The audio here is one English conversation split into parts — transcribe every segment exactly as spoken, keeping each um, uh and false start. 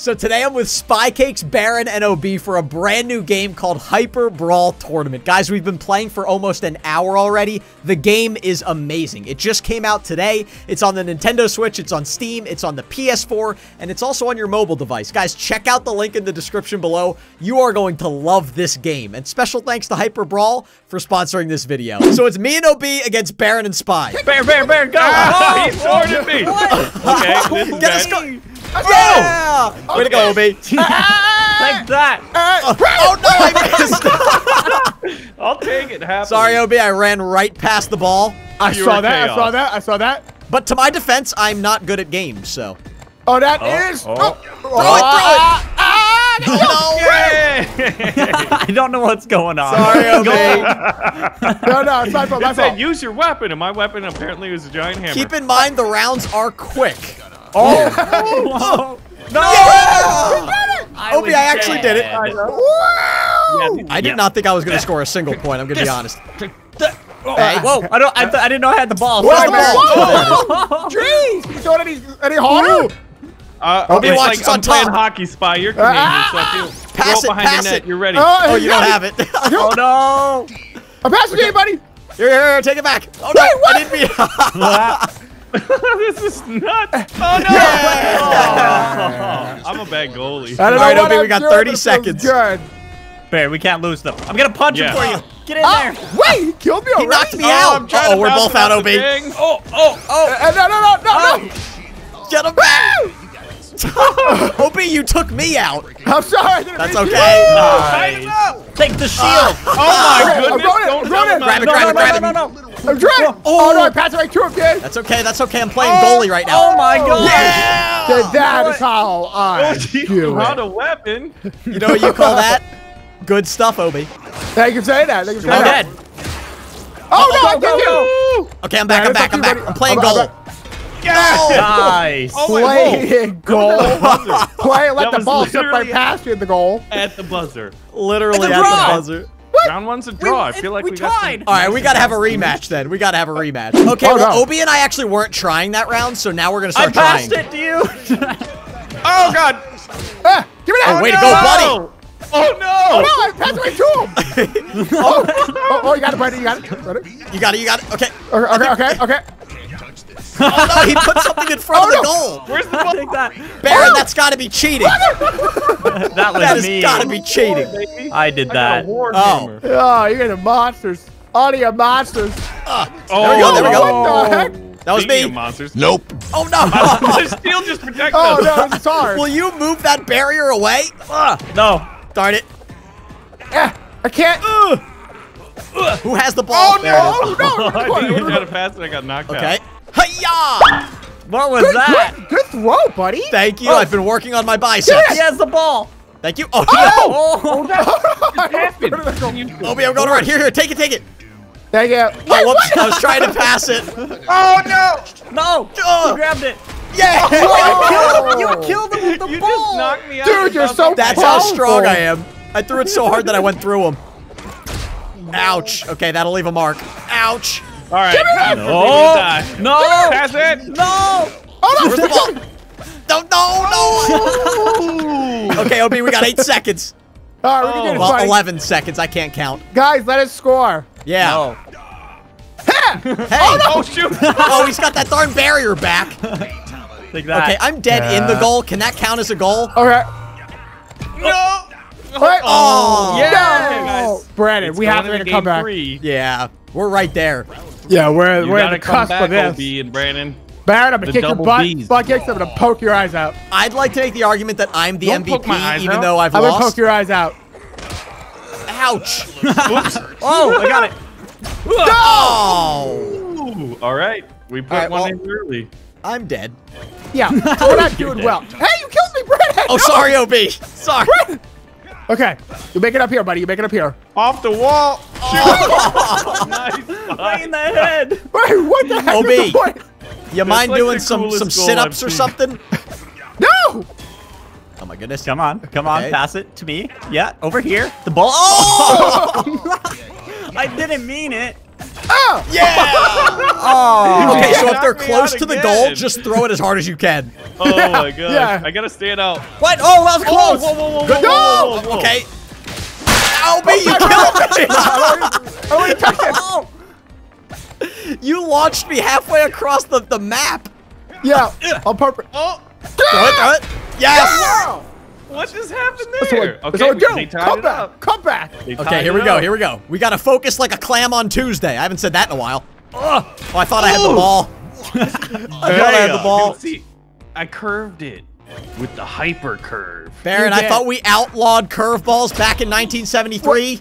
So today I'm with SpyCakes, Baron, and O B for a brand new game called Hyper Brawl Tournament. Guys, we've been playing for almost an hour already. The game is amazing. It just came out today. It's on the Nintendo Switch, it's on Steam, it's on the P S four, and it's also on your mobile device. Guys, check out the link in the description below. You are going to love this game. And special thanks to Hyper Brawl for sponsoring this video. So it's me and O B against Baron and Spy. Baron, Baron, Baron, go! Ah, oh, he sword at me! What? Okay, this is bad. Go! Yeah! Okay. Way to go, O B. Like that. Uh, oh, no, I missed. I'll take it. Happily. Sorry, O B. I ran right past the ball. I you saw that. Chaos. I saw that. I saw that. But to my defense, I'm not good at games, so. Oh, that oh, is. Oh. Oh. Throw oh. it, throw it. Ah, ah, no. No way. I don't know what's going on. Sorry, O B. no, no, it's my fault. I said use your weapon, and my weapon apparently was a giant hammer. Keep in mind, the rounds are quick. Oh! Oh. No! Yeah. I O B, I actually dead. did it. I, yeah, I did yeah. not think I was going to score a single point. I'm going to be honest. Oh, hey. Whoa! I don't. I, th I didn't know I had the ball. Where's the ball? Whoa! Jeez! You throwing any any harder? Uh, O B, watch. Like, it's I'm on top. Playing hockey, Spy. You're Canadian, ah! so if you pass roll it, behind pass the net, it. You're ready. Oh, oh you don't have it. Oh no! I'm passing okay. you, buddy. Here, here, take it back. Oh no! Wait, I didn't mean. This is nuts! Oh no! Yeah. Oh, I'm a bad goalie. I don't know. All right, O B, we got thirty seconds. Good. Bear, we can't lose them. I'm gonna punch yeah. him for you. Get in oh, there! Wait, he killed me already. He knocked me oh, out. I'm trying uh oh, to we're both out, O B. Oh, oh, oh! Uh, no, no, no, no, oh. no! Get him out! O B, you took me out. I'm sorry. That's okay. Nice. Nice. Take the shield. Uh, oh my goodness! Don't grab it! Grab it! Grab it! No, no, no! I'm trying. Oh, oh no, I passed it right through him, dude. That's okay, that's okay. I'm playing oh, goalie right now. Oh my god. Yeah. Dude, that what? is how I you do it. A weapon. You know what you call that? Good stuff, O B. They can say that. They can say I'm that. dead. Oh, oh no, oh, I did you. Okay, I'm back, I'm back, I'm back. I'm playing goal. Yes. Nice. Oh, playing goal. Play, let the ball slip right past you at the goal. At the buzzer. Literally at the buzzer. What? Round one's a draw. We, I feel like we, we tied. All right, we gotta have a rematch then. We gotta have a rematch. Okay, oh, well, no. O B and I actually weren't trying that round, so now we're gonna start trying. I passed trying. it to you. Oh god! Ah, give me that! Oh, oh way no. to go, buddy! Oh no! Oh no! I passed away to him. oh, oh, oh, you got it, buddy! You got it! You got it! You got it! Okay. Okay. Okay. Okay. okay. Oh no! He put something in front oh, of the no. goal. Where's the ball? Take that. Baron, oh. that's gotta be cheating. That was that has me. gotta be cheating. Oh, I did that. I oh. oh, you're getting monsters. Audio monsters. Uh, oh, there we go. There we go. What the heck? That was Speaking me. Monsters. Nope. Oh no. The steel just protects us. Oh no, it's hard. Will you move that barrier away? Uh, no. Darn it. Uh, I can't. Uh. Uh. Who has the ball? Oh there no! Oh, no. I didn't get out of pass and I got knocked okay. out. Okay. Hi-ya! What was good, that? Good, good throw, buddy. Thank you. Oh. I've been working on my biceps. Yes. He has the ball. Thank you. Oh, oh, no. oh that happened. O B, I'm going around. Here, here. Take it, take it. Thank you. Wait, whoops. I was trying to pass it. Oh, no. No. Oh. You grabbed it. Yeah. Oh. You killed him with the you ball. You just knocked me out. Dude, you're so That's powerful. how strong I am. I threw it so hard that I went through him. Ouch. Okay, that'll leave a mark. Ouch. All right. No. No. Pass it. No. Oh, no. The ball? No, no, no. Okay, O B, we got eight seconds. All right, oh. we can do it, Well, buddy. eleven seconds. I can't count. Guys, let us score. Yeah. No. Hey. Oh, no. Oh, shoot. Oh, he's got that darn barrier back. Take that. Okay, I'm dead yeah. in the goal. Can that count as a goal? All right. No. All right. Oh. Yeah. No. Okay, guys. Brandon, it's we have to make a comeback. Three. Yeah. We're right there. Yeah, we're you we're at the cusp back, of this. O B and Brandon. Barrett, I'm gonna kick your butt. SpyCakes, I'm gonna poke your eyes out. I'd like to make the argument that I'm the Don't M V P, even out. though I've I'm lost. I'm gonna poke your eyes out. Ouch! Oh, I got it. No! Ooh, all right, we put right, one well, in early. I'm dead. Yeah, we're not doing dead. well. Hey, you killed me, Brandon. Oh, no. sorry, O B. Sorry. Brandon. Okay, you make it up here, buddy. You make it up here. Off the wall. Shoot. Oh. Nice. Right in the head. Wait, what the heck? O B, is the point? you That's mind like doing some some sit-ups or something? No. Oh my goodness! Come on, come okay. on, pass it to me. Yeah, over here. The ball. Oh! I didn't mean it. Oh! Yeah! Oh. Okay, so if they're close to the goal, just throw it as hard as you can. Oh my gosh. Yeah. I gotta stand out. What? Oh, that was close! Whoa, whoa, whoa, whoa, whoa, whoa, whoa. No! Okay. Ow, me, you killed me! You launched me halfway across the, the map! Yeah, on purpose. Oh! Throw it, throw it! Yes! Go! What just happened there? What, okay, we, they tied come, it back, up. come back, come back. Okay, here we go, up. here we go. We gotta focus like a clam on Tuesday. I haven't said that in a while. Ugh. Oh, I thought Ooh. I had the ball. I thought I had the ball. See, I curved it with the hyper curve. Baron, I thought we outlawed curveballs back in nineteen seventy-three.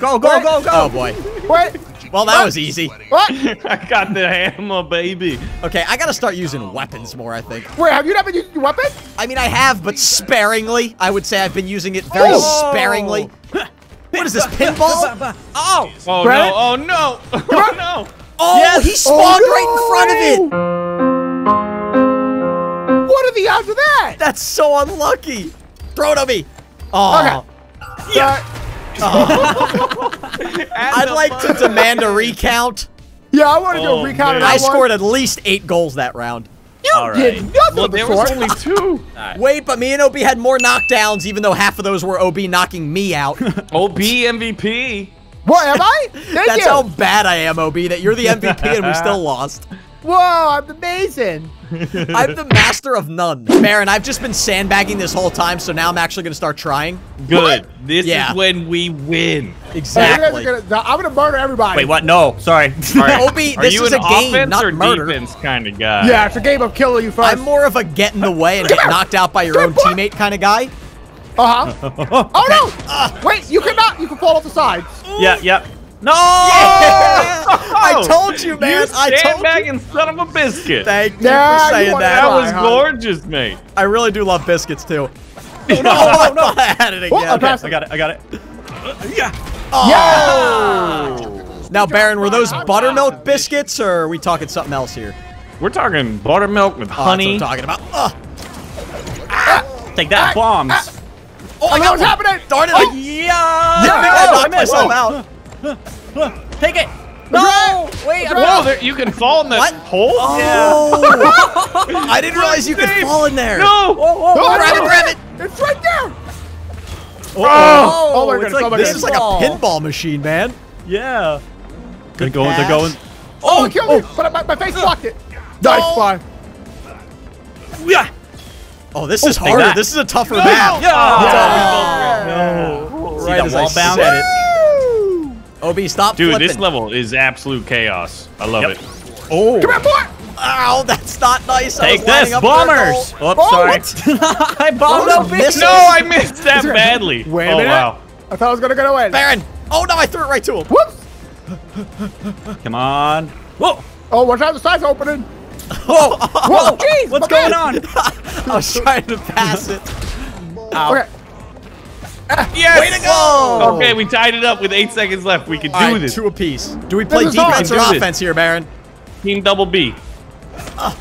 Go, go, go, go. Oh boy. What? Well, that what? was easy. What? I got the hammer, baby. Okay, I gotta start using weapons more, I think. Wait, have you not been using your weapon? I mean, I have, but sparingly. I would say I've been using it very oh. sparingly. What is this, pinball? Oh! Oh, Brad? no, oh, no. Oh, no. Oh, yes. he spawned oh, no. right in front of it. What are the odds of that? That's so unlucky. Throw it at me. Oh. Okay. Yeah. Oh. I'd like fun. to demand a recount. Yeah, I want to oh, do a recount. And I, I scored at least eight goals that round. You All right. did nothing well, there before. was only two. Right. Wait, but me and O B had more knockdowns, even though half of those were O B knocking me out. O B M V P. What, am I? Thank That's you. how bad I am, O B, that you're the M V P and we still lost. Whoa, I'm amazing. I'm the master of none. Baron, I've just been sandbagging this whole time, so now I'm actually going to start trying. Good. What? This yeah. is when we win. Exactly. Gonna, I'm going to murder everybody. Wait, what? No, sorry. Right. Obi, Are this you is an a game, not or murder. defense kind of guy? Yeah, it's a game of killing you first. I'm more of a get in the way and get knocked out by your Good own point. teammate kind of guy. Uh-huh. Oh, no. Uh, Wait, you cannot. You can fall off the side. Yeah, yeah. No! Yeah! Oh, I told you, man. You I told back you. and son of a biscuit. Thank you nah, for saying you that. That was huh? gorgeous, mate. I really do love biscuits too. Oh, no, no, no! I had it again. Oh, okay, I got it. I got it. Yeah. Oh. Yeah. Now, Baron, were those buttermilk biscuits, or are we talking something else here? We're talking buttermilk with honey. Oh, that's what I'm talking about. Ugh. Ah, take that, ah, bombs. Ah. Oh, I got what's happening. Darn it! Oh. Yeah. yeah. I knocked myself Whoa. out. Take it! No! Wait! I'm Whoa! There, you can fall in that hole? Oh. Yeah. I didn't realize you could fall in there. No! Oh, oh, grab it! Grab it! It's right there! Oh! Oh, oh my goodness! Like, oh my this goodness. is like a pinball machine, man. Yeah. Good going. They're going. Oh! It killed oh. me! But my, my face blocked it. Nice oh. fly. Yeah. Oh, this oh, is harder. That. This is a tougher no. map. Yeah. Oh. Oh. No. Right as I said it. O B, stop Dude, flipping. This level is absolute chaos. I love yep. it. Oh. Come here, boy! Ow, that's not nice. Take this, bombers! Oh, oh, sorry. I bombed oh, no, No, I missed that badly. Wait a oh, minute. Wow. I thought I was going to get away. Baron! Oh, no, I threw it right to him. Whoops! Come on. Whoa! Oh, watch out, the side's opening. Whoa! Whoa, jeez! What's going man? on? I was trying to pass it. Ow. Okay. Yes! Way to go! Okay, we tied it up with eight seconds left. We can do right, this. Two apiece. Do we play defense or offense here, Baron? Team double B. Uh,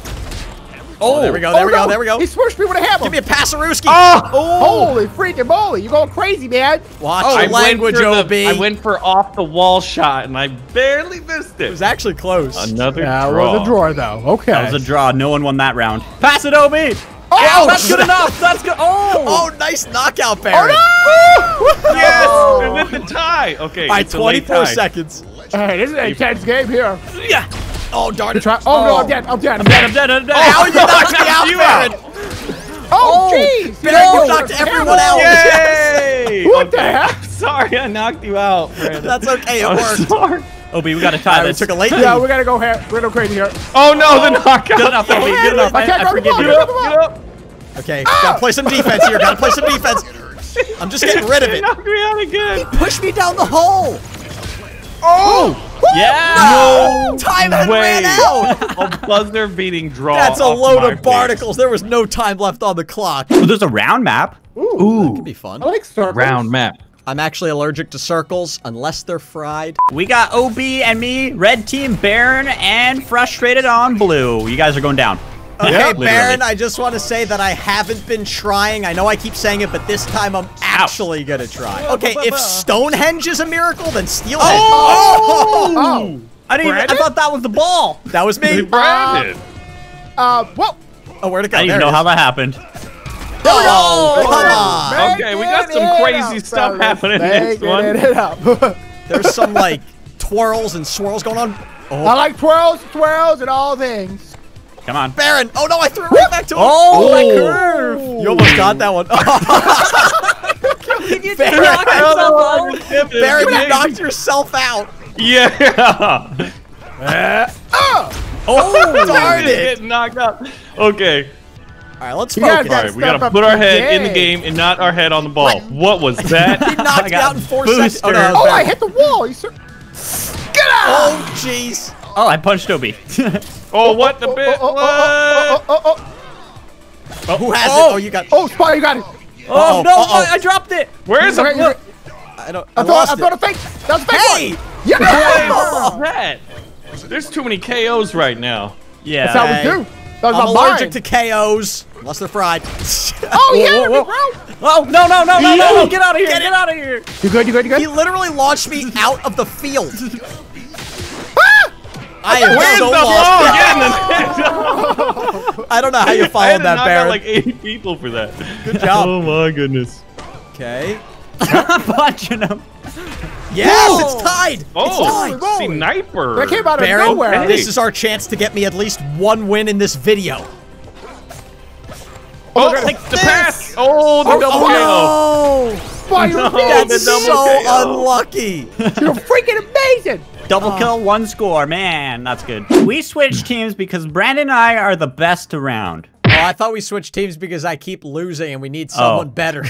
oh, there we go. There oh, we go. No. There we go. He swooshed me with a hammer. Give me a passerooski. Oh. oh, holy freaking moly! You're going crazy, man. Watch oh, your language, O B. I went for off the wall shot, and I barely missed it. It was actually close. Another that draw. That was a draw, though. Okay. That was a draw. No one won that round. Pass it, O B. Oh, that's good enough. That's good. Oh, oh, nice knockout, Baron. Oh, no! Yes, oh. with the tie. Okay, by twenty-four seconds. Hey, this is an intense game here. Yeah. Oh darn it. Oh, oh no, I'm dead. I'm dead. I'm dead. I'm dead. I'm dead. How you knocked me out, Baron? Oh, jeez. Baron, you knocked everyone out. Yay! What the heck? Sorry, I knocked you out, Baron. That's okay. It worked. O B, we gotta tie this. Took a late. Yeah, we gotta go here. We're gonna go crazy here. Oh no, the knockout. Good enough, O B. Good enough. I can't forget you. Okay, ah! gotta play some defense here. Gotta play some defense. I'm just getting rid of it. Knocked me out again. He pushed me down the hole. Oh! Yeah! No, no time had ran out. A buzzer beating draw. That's a load of barnacles. Face. There was no time left on the clock. Oh, there's a round map. Ooh, Ooh, that could be fun. I like circles. Round map. I'm actually allergic to circles unless they're fried. We got O B and me, red team Baron, and frustrated on blue. You guys are going down. Okay, yeah, Baron, I just want to say that I haven't been trying. I know I keep saying it, but this time I'm actually going to try. Okay, if Stonehenge is a miracle, then Steelhead. Oh! oh! I didn't even, I thought that was the ball. That was me. Brandon. Uh, uh, whoa. Oh, where'd it go? I didn't even know how that happened. Oh, come on. Okay, we got some crazy stuff happening in this one. There's some, like, twirls and swirls going on. Oh. I like twirls, twirls, and all things. Come on. Baron. Oh, no, I threw it right back to him. Oh, oh, my curve. You almost got that one. Did you Baron, knock yourself out? Baron, you knocked yourself out. Yeah. uh, oh, oh darn it. Knocked up. Okay. All right, let's focus. All right, we got to put our head in the game and not our head on the ball. What, what was that? He knocked it out in four seconds. Oh, no, oh I hit the wall. You sir Get out! Oh, jeez. Oh, I punched O B. oh, what the bit? Oh, oh, oh, oh, oh, oh, oh. Who has oh. it? Oh, you got it. Oh, Spy, you got it. Oh, uh-oh. no, uh-oh. I dropped it. Where is right, it? I don't. I, I thought I thought a fake. That was a fake hey! one. Yeah! Oh, that. There's too many K Os right now. Yeah. That's how we do. That was I'm allergic mine. to K Os. Unless they're fried. oh, yeah, whoa, whoa, whoa. Oh, no, no, no, no, no, no. Get out of here. Get, Get out of here. You good? You good? You good? He literally launched me out of the field. I am Where's so the lost. Ball? I don't know how you followed that, Baron. I like eight people for that. Good job. Oh, my goodness. Okay. I'm punching him. Yes, Whoa. it's tied. Oh, it's tied. Sniper. That came out of Baron, nowhere. Okay. This is our chance to get me at least one win in this video. Oh, oh like the this. pass. Oh, the oh, double oh. K O. Why you no, That's so K O. unlucky. You're freaking amazing. Double uh, kill, one score. Man, that's good. We switched teams because Brandon and I are the best around. Oh, I thought we switched teams because I keep losing and we need someone oh. better.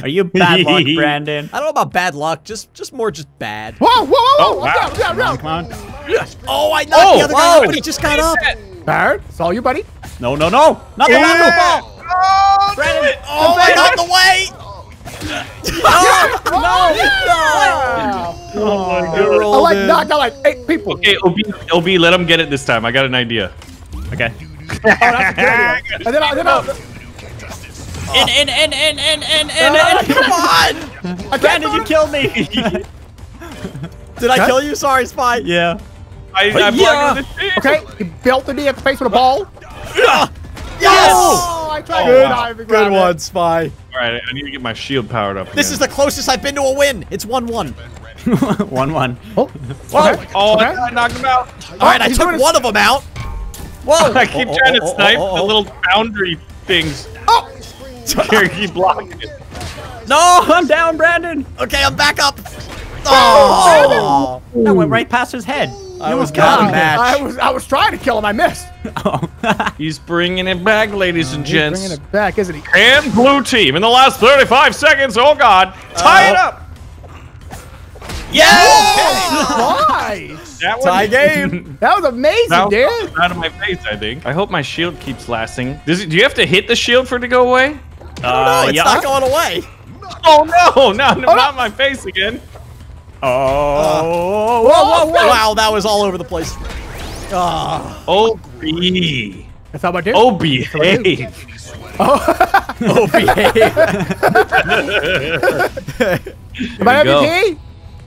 Are you bad luck, Brandon? I don't know about bad luck, just just more just bad. Whoa, whoa, whoa, whoa! Oh, down, down, down. Oh, I knocked oh, the other guy out, but he just got up. Baron, it's all you, buddy. No, no, no! Not the yeah. ball! Oh, Brandon! Oh, I got the way! oh, no! no. Yeah. Oh, my God. I like knocked out like eight people. Okay, O B, O B, let him get it this time. I got an idea. Okay. oh, that's a good idea. And then I, then I, in, in, in, in, in, in, in, uh, in. Come on! Brandon, you killed me. Did I Cut? kill you? Sorry, Spy. Yeah. I, I yeah. Okay, he belted me at the face with a ball. yes! Oh, I tried good, wow. good one, it. Spy. All right, I need to get my shield powered up. This again. is the closest I've been to a win. It's one one. one one. Oh, okay. oh okay. I knocked him out. All oh, right, I took one of them out. Whoa! I keep oh, trying oh, to snipe oh, oh, oh. the little boundary things. Oh! He blocked it. No, I'm down, Brandon. Okay, I'm back up. Oh! Brandon. That went right past his head. I was got a match. I was I was trying to kill him. I missed. Oh. He's bringing it back, ladies and gents. He's bringing it back, isn't he? And blue team in the last thirty-five seconds. Oh God! Tie uh, it up. Yes! Nice! That Tie was, game. That was amazing, that was dude. Out of my face, I think. I hope my shield keeps lasting. Does it, do you have to hit the shield for it to go away? Uh, no, it's yeah. not going away. Oh no! No, oh, not no. my face again. Oh! Uh, whoa, whoa, whoa. Wow, that was all over the place. Oh. O B. That's how I do. O B. Hey. Oh. O B. Am I M V P?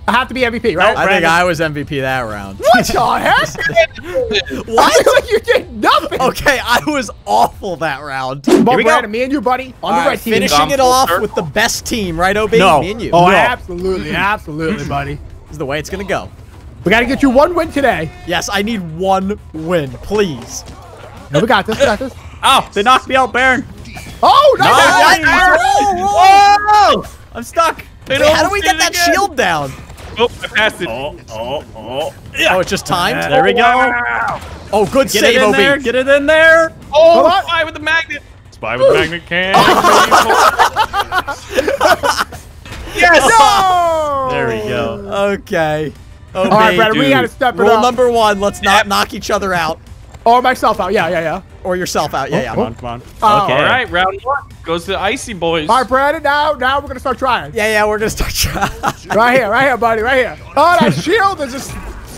I have to be M V P, right? I think I was M V P that round. What the heck? What? You did nothing. Okay, I was awful that round. Here we go. Me and you, buddy. On the right team. Finishing it off with the best team, right, O B? No. Me and you. Oh, absolutely. Absolutely, buddy. This is the way it's going to go. We got to get you one win today. Yes, I need one win, please. No, we got this. We got this. Oh, they knocked me out, Baron. Oh, no. Whoa, whoa. I'm stuck. How do we get that shield down? Oh, I passed it. Oh, oh, oh. Yeah. Oh, it's just timed? Yeah, there we go. Oh, good Get save, O B. There. Get it in there. Oh, oh, Spy with the magnet. Spy with the magnet can. yes. No. There we go. Okay. O B, All right, Brad, we got to step it Rule up. Rule number one, let's not yeah. knock each other out. Or myself out. Yeah, yeah, yeah. Or yourself out. Yeah, oh, yeah. Come on, come on. Oh, okay. All right, round one goes to the Icy Boys. All right, Brandon, now, now we're going to start trying. Yeah, yeah, we're going to start trying. right here, right here, buddy, right here. Oh, that shield is just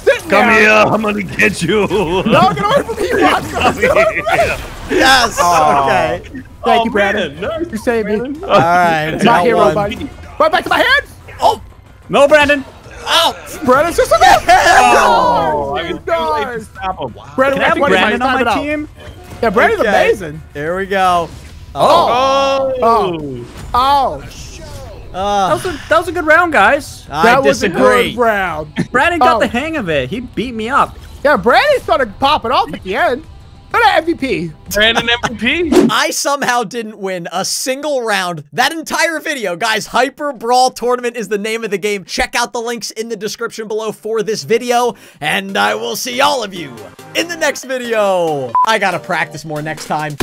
sitting there. Come down. here. I'm going to get you. No, get away from me. Come here. Yes! Oh. Okay. Thank oh, you, Brandon. No, you saved me. All right. My hero, buddy. Right back to my head! Oh! No, Brandon! Oh! Brandon's just a man! Oh! I was too late to stop him. Wow. Brandon, can I have Brandon on my team? Yeah, Brandon's okay. amazing. Here we go. Oh! Oh! Oh! oh. Uh, that, was a, that was a good round, guys. I that disagree. was a good round. Brandon got oh. the hang of it. He beat me up. Yeah, Brandon started popping off at the end. M V P. Brandon M V P. I somehow didn't win a single round that entire video. Guys, Hyper Brawl Tournament is the name of the game. Check out the links in the description below for this video, and I will see all of you in the next video. I gotta practice more next time.